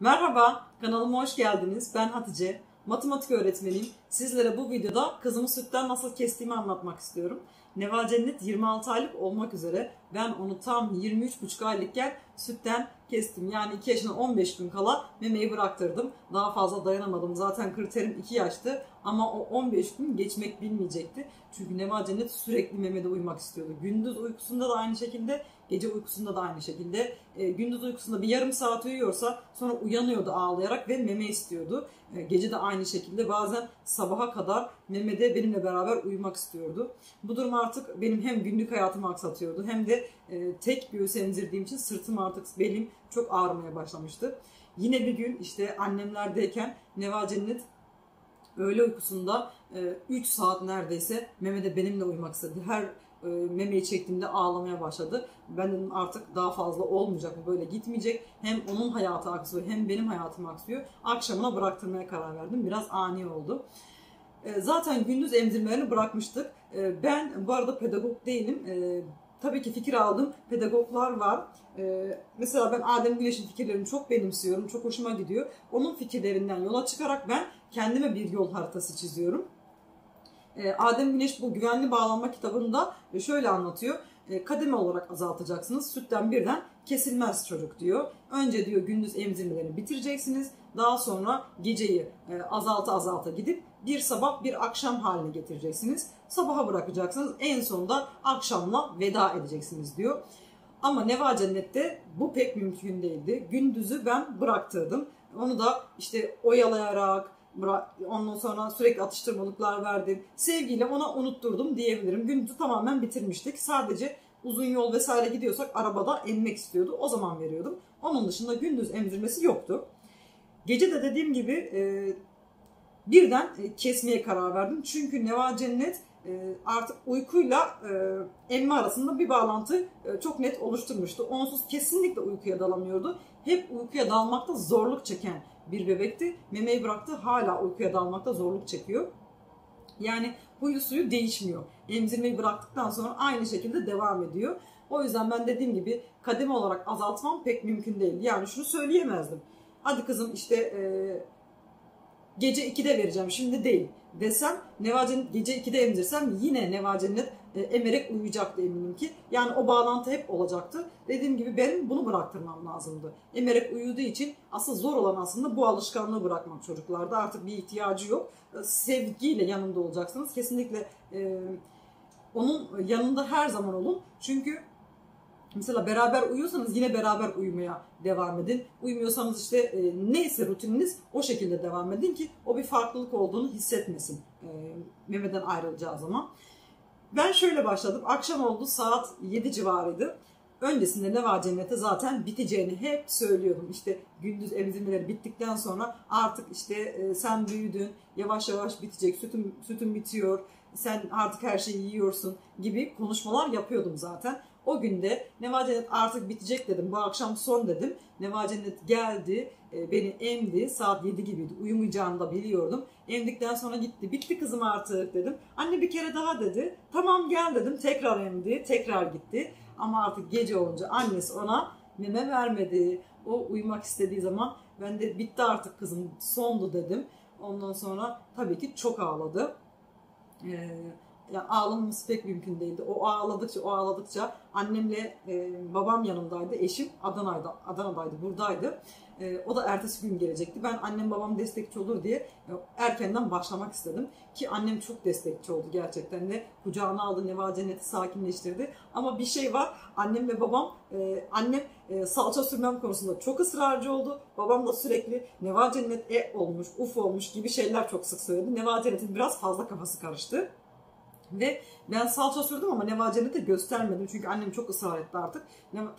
Merhaba, kanalıma hoş geldiniz. Ben Hatice, matematik öğretmeniyim. Sizlere bu videoda kızımı sütten nasıl kestiğimi anlatmak istiyorum. Neval Cennet 26 aylık olmak üzere ben onu tam 23,5 aylıkken sütten kestim. Yani 2 yaşına 15 gün kala memeyi bıraktırdım. Daha fazla dayanamadım. Zaten kriterim 2 yaştı ama o 15 gün geçmek bilmeyecekti. Çünkü Neval Cennet sürekli memede uyumak istiyordu. Gündüz uykusunda da aynı şekilde, gece uykusunda da aynı şekilde. Gündüz uykusunda bir yarım saat uyuyorsa sonra uyanıyordu ağlayarak ve meme istiyordu. Gece de aynı şekilde bazen sabaha kadar memede benimle beraber uyumak istiyordu. Bu durum artık benim hem günlük hayatımı aksatıyordu hem de tek göğüse emzirdiğim için sırtım artık, belim çok ağrımaya başlamıştı. Yine bir gün işte annemlerdeyken Neval Cennet öğle uykusunda 3 saat neredeyse memede benimle uyumak istedi. Her memeyi çektiğimde ağlamaya başladı. Ben dedim artık daha fazla olmayacak, bu böyle gitmeyecek. Hem onun hayatı aksıyor hem benim hayatım aksıyor. Akşamına bıraktırmaya karar verdim. Biraz ani oldu. Zaten gündüz emzirmelerini bırakmıştık. Ben bu arada pedagog değilim. Tabii ki fikir aldım. Pedagoglar var. Mesela ben Adem Güneş'in fikirlerini çok benimsiyorum. Çok hoşuma gidiyor. Onun fikirlerinden yola çıkarak ben kendime bir yol haritası çiziyorum. Adem Güneş bu güvenli bağlanma kitabında şöyle anlatıyor. Kademe olarak azaltacaksınız. Sütten birden kesilmez çocuk diyor. Önce diyor gündüz emzirmelerini bitireceksiniz. Daha sonra geceyi azalta azalta gidip bir sabah bir akşam haline getireceksiniz. Sabaha bırakacaksınız. En sonunda akşamla veda edeceksiniz diyor. Ama Neval Cennet'te bu pek mümkün değildi. Gündüzü ben bıraktırdım. Onu da işte oyalayarak, ondan sonra sürekli atıştırmalıklar verdim. Sevgiyle ona unutturdum diyebilirim. Gündüzü tamamen bitirmiştik. Sadece uzun yol vesaire gidiyorsak arabada emmek istiyordu. O zaman veriyordum. Onun dışında gündüz emzirmesi yoktu. Gece de dediğim gibi birden kesmeye karar verdim. Çünkü Neval Cennet artık uykuyla emme arasında bir bağlantı çok net oluşturmuştu. Onsuz kesinlikle uykuya dalamıyordu. Hep uykuya dalmakta zorluk çeken bir bebekti. Memeyi bıraktı, hala uykuya dalmakta zorluk çekiyor. Yani huyu suyu değişmiyor. Emzirmeyi bıraktıktan sonra aynı şekilde devam ediyor. O yüzden ben dediğim gibi kademe olarak azaltmam pek mümkün değil. Yani şunu söyleyemezdim. Hadi kızım işte gece 2'de vereceğim şimdi değil desem, Neval Cennet gece 2'de emzirsem yine Neval Cennet emerek uyuyacaktı eminim ki. Yani o bağlantı hep olacaktı. Dediğim gibi benim bunu bıraktırmam lazımdı. Emerek uyuduğu için asıl zor olan aslında bu alışkanlığı bırakmak çocuklarda. Artık bir ihtiyacı yok. Sevgiyle yanında olacaksınız. Kesinlikle onun yanında her zaman olun. Çünkü mesela beraber uyuyorsanız yine beraber uyumaya devam edin. Uyumuyorsanız işte neyse rutininiz o şekilde devam edin ki o bir farklılık olduğunu hissetmesin memeden ayrılacağı zaman. Ben şöyle başladım. Akşam oldu, saat 7 civarıydı. Öncesinde Neval Cennet'e zaten biteceğini hep söylüyordum. İşte gündüz emzirmeleri bittikten sonra artık işte sen büyüdün, yavaş yavaş bitecek, sütün bitiyor, sen artık her şeyi yiyorsun gibi konuşmalar yapıyordum zaten. O günde Neval Cennet artık bitecek dedim. Bu akşam son dedim. Neval Cennet geldi, beni emdi. Saat 7 gibiydi. Uyumayacağını da biliyordum. Emdikten sonra gitti. Bitti kızım artık dedim. Anne bir kere daha dedi. Tamam gel dedim. Tekrar emdi. Tekrar gitti. Ama artık gece olunca annesi ona meme vermedi. O uyumak istediği zaman ben de bitti artık kızım sondu dedim. Ondan sonra tabii ki çok ağladı. Yani ağlamamız pek mümkün değildi. O ağladıkça annemle babam yanımdaydı. Eşim Adana'daydı, buradaydı. O da ertesi gün gelecekti. Ben annem babam destekçi olur diye erkenden başlamak istedim. Ki annem çok destekçi oldu gerçekten de. Kucağına aldı, Neval Cennet'i sakinleştirdi. Ama bir şey var. Annem ve babam, annem salça sürmem konusunda çok ısrarcı oldu. Babam da sürekli Neval Cennet olmuş, uf olmuş gibi şeyler çok sık söyledi. Neval Cennet'in biraz fazla kafası karıştı. Ve ben salça sürdüm ama Neval Cennet'e göstermedim. Çünkü annem çok ısrar etti artık.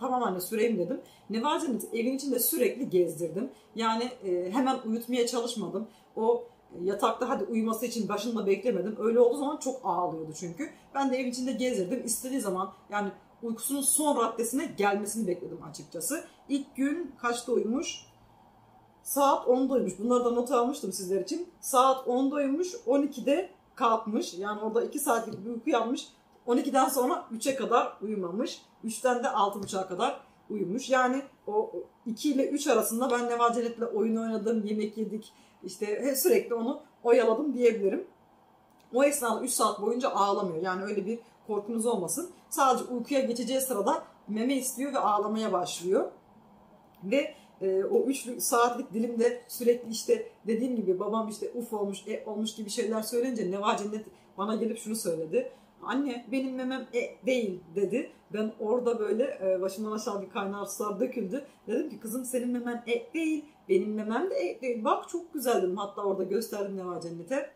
Tamam anne süreyim dedim. Neval Cennet'i evin içinde sürekli gezdirdim. Yani hemen uyutmaya çalışmadım. O yatakta hadi uyuması için başında beklemedim. Öyle olduğu zaman çok ağlıyordu çünkü. Ben de evin içinde gezdirdim. İstediği zaman yani uykusunun son raddesine gelmesini bekledim açıkçası. İlk gün kaçta uyumuş? Saat 10'da uyumuş. Bunları da not almıştım sizler için. Saat 10'da uyumuş, 12'de kalkmış. Yani orada 2 saatlik bir uyku yapmış. 12'den sonra 3'e kadar uyumamış. 3'ten de 6.30'a kadar uyumuş. Yani o 2 ile 3 arasında ben Neval Cennet'le oyun oynadım, yemek yedik, işte sürekli onu oyaladım diyebilirim. O esnada 3 saat boyunca ağlamıyor. Yani öyle bir korkunuz olmasın. Sadece uykuya geçeceği sırada meme istiyor ve ağlamaya başlıyor. Ve o 3 saatlik dilimde sürekli işte dediğim gibi babam işte uf olmuş, olmuş gibi şeyler söyleyince Neval Cennet bana gelip şunu söyledi. Anne benim memem değil dedi. Ben orada böyle başımdan aşağı bir kaynar sular döküldü. Dedim ki kızım senin memen değil, benim memem de değil. Bak çok güzel dedim. Hatta orada gösterdim Neval Cennet'e.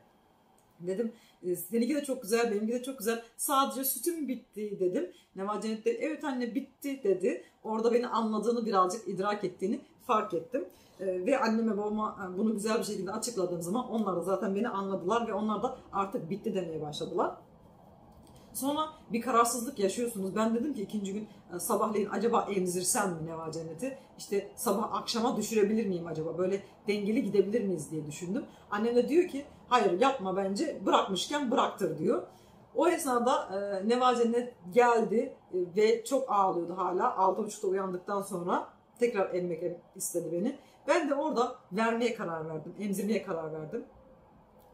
Dedim seninki de çok güzel, benimki de çok güzel. Sadece sütüm bitti dedim. Neval Cennet de evet anne bitti dedi. Orada beni anladığını birazcık idrak ettiğini fark ettim. Ve anneme babama bunu güzel bir şekilde açıkladığım zaman onlar da zaten beni anladılar ve onlar da artık bitti demeye başladılar. Sonra bir kararsızlık yaşıyorsunuz. Ben dedim ki ikinci gün sabahleyin acaba emzirsem mi Neval Cennet'i? İşte sabah akşama düşürebilir miyim acaba? Böyle dengeli gidebilir miyiz diye düşündüm. Annem de diyor ki hayır yapma bence bırakmışken bıraktır diyor. O esnada Neval Cennet geldi ve çok ağlıyordu hala. 6.30'da uyandıktan sonra tekrar emmek istedi beni. Ben de orada vermeye karar verdim, emzirmeye karar verdim.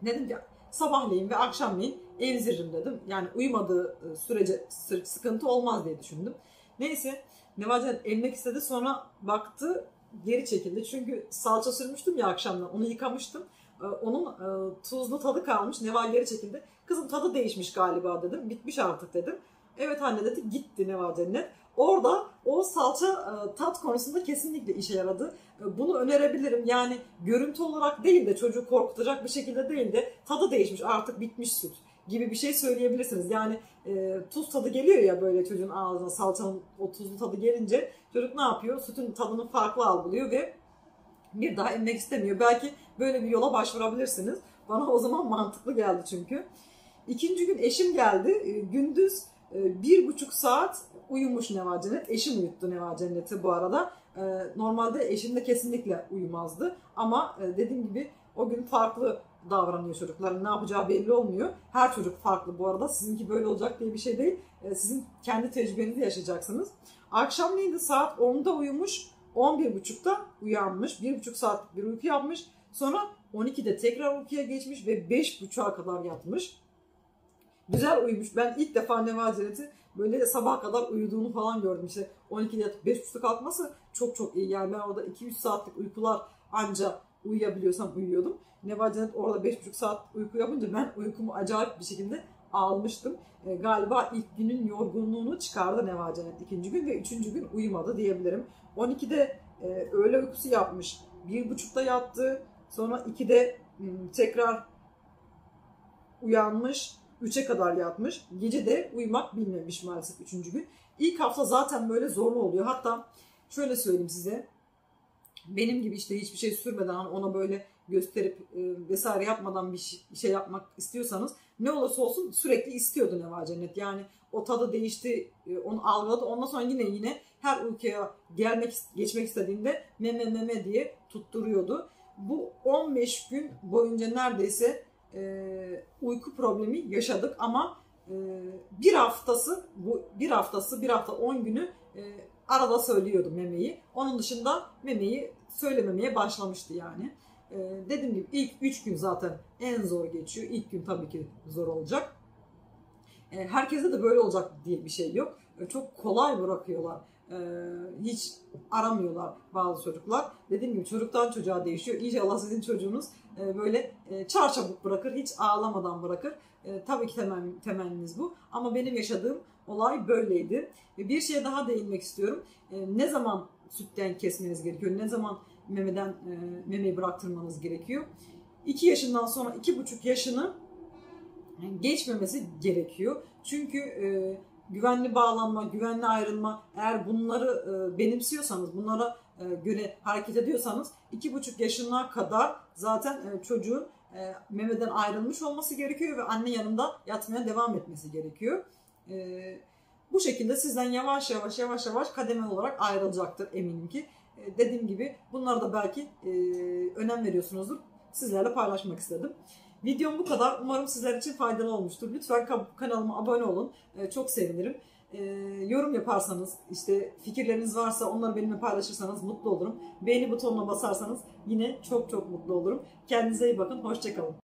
Dedim ki sabahleyin ve akşamleyin emziririm dedim. Yani uyumadığı sürece sıkıntı olmaz diye düşündüm. Neyse Neval Cennet emmek istedi, sonra baktı geri çekildi. Çünkü salça sürmüştüm ya akşamdan, onu yıkamıştım. Onun tuzlu tadı kalmış. Neval geri çekildi. Kızım tadı değişmiş galiba dedim. Bitmiş artık dedim. Evet anne dedi, gitti Neval Cennet. Orada o salça tat konusunda kesinlikle işe yaradı. Bunu önerebilirim. Yani görüntü olarak değil de çocuğu korkutacak bir şekilde değil de tadı değişmiş artık bitmiş süt gibi bir şey söyleyebilirsiniz. Yani tuz tadı geliyor ya böyle çocuğun ağzına, salçanın o tuzlu tadı gelince çocuk ne yapıyor? Sütün tadını farklı algılıyor ve bir daha emmek istemiyor. Belki böyle bir yola başvurabilirsiniz. Bana o zaman mantıklı geldi çünkü. İkinci gün eşim geldi. Gündüz 1,5 saat uyumuş Neval Cennet. Eşim uyuttu Neval Cennet'i bu arada. Normalde eşim de kesinlikle uyumazdı. Ama dediğim gibi o gün farklı davranıyor çocukların. Ne yapacağı belli olmuyor. Her çocuk farklı bu arada. Sizinki böyle olacak diye bir şey değil. Sizin kendi tecrübenizi yaşayacaksınız. Akşamleyin de saat 10'da uyumuş. 11.30'da uyanmış. 1,5 saatlik bir uyku yapmış. Sonra 12'de tekrar uykuya geçmiş ve 5.30'a kadar yatmış. Güzel uyumuş. Ben ilk defa Neval Cennet'i böyle sabaha kadar uyuduğunu falan gördüm. İşte 12'de yatıp 5.30'da kalkması çok çok iyi. Yani ben orada 2-3 saatlik uykular anca uyuyabiliyorsam uyuyordum. Neval Cennet orada 5.5 saat uyku yapınca ben uykumu acayip bir şekilde almıştım. Galiba ilk günün yorgunluğunu çıkardı Neval Cennet ikinci gün ve üçüncü gün uyumadı diyebilirim. 12'de öğle uykusu yapmış. 1.30'da yattı. Sonra 2'de tekrar uyanmış. 3'e kadar yatmış. Gece de uyumak bilmemiş maalesef 3. gün. İlk hafta zaten böyle zorlu oluyor. Hatta şöyle söyleyeyim size. Benim gibi işte hiçbir şey sürmeden ona böyle gösterip vesaire yapmadan bir şey yapmak istiyorsanız ne olursa olsun sürekli istiyordu Neval Cennet. Yani o tadı değişti, onu algıladı. Ondan sonra yine her uykuya geçmek istediğinde meme diye tutturuyordu. Bu 15 gün boyunca neredeyse uyku problemi yaşadık ama bir hafta 10 günü arada söylüyordum memeyi. Onun dışında memeyi söylememeye başlamıştı yani. Dediğim gibi ilk 3 gün zaten en zor geçiyor. İlk gün tabii ki zor olacak. Herkese de böyle olacak diye bir şey yok. Çok kolay bırakıyorlar. Hiç aramıyorlar bazı çocuklar. Dediğim gibi çocuktan çocuğa değişiyor. İnşallah sizin çocuğunuz böyle çarçabuk bırakır, hiç ağlamadan bırakır. Tabii ki temennimiz bu. Ama benim yaşadığım olay böyleydi. Bir şeye daha değinmek istiyorum. Ne zaman sütten kesmeniz gerekiyor? Ne zaman memeyi bıraktırmanız gerekiyor? 2 yaşından sonra 2,5 yaşını geçmemesi gerekiyor. Çünkü güvenli bağlanma, güvenli ayrılma, eğer bunları benimsiyorsanız, bunlara göre hareket ediyorsanız 2,5 yaşına kadar zaten çocuğun memeden ayrılmış olması gerekiyor ve anne yanında yatmaya devam etmesi gerekiyor. Bu şekilde sizden yavaş yavaş kademeli olarak ayrılacaktır eminim ki. Dediğim gibi bunlara da belki önem veriyorsunuzdur. Sizlerle paylaşmak istedim. Videom bu kadar. Umarım sizler için faydalı olmuştur. Lütfen kanalıma abone olun. Çok sevinirim. Yorum yaparsanız, işte fikirleriniz varsa onları benimle paylaşırsanız mutlu olurum. Beğeni butonuna basarsanız yine çok çok mutlu olurum. Kendinize iyi bakın, hoşça kalın.